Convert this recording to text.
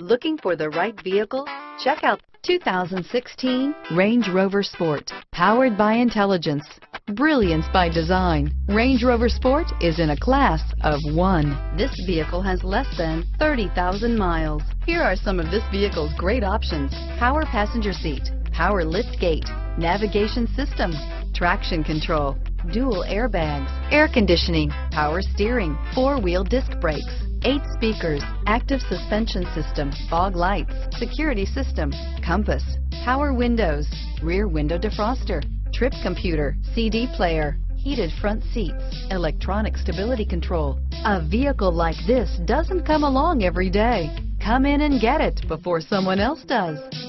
Looking for the right vehicle? Check out 2016 Range Rover Sport. Powered by intelligence, brilliance by design, Range Rover Sport is in a class of one. This vehicle has less than 30,000 miles. Here are some of this vehicle's great options: power passenger seat, power liftgate, navigation system, traction control, dual airbags, air conditioning, power steering, four-wheel disc brakes, 8 speakers, active suspension system, fog lights, security system, compass, power windows, rear window defroster, trip computer, CD player, heated front seats, electronic stability control. A vehicle like this doesn't come along every day. Come in and get it before someone else does.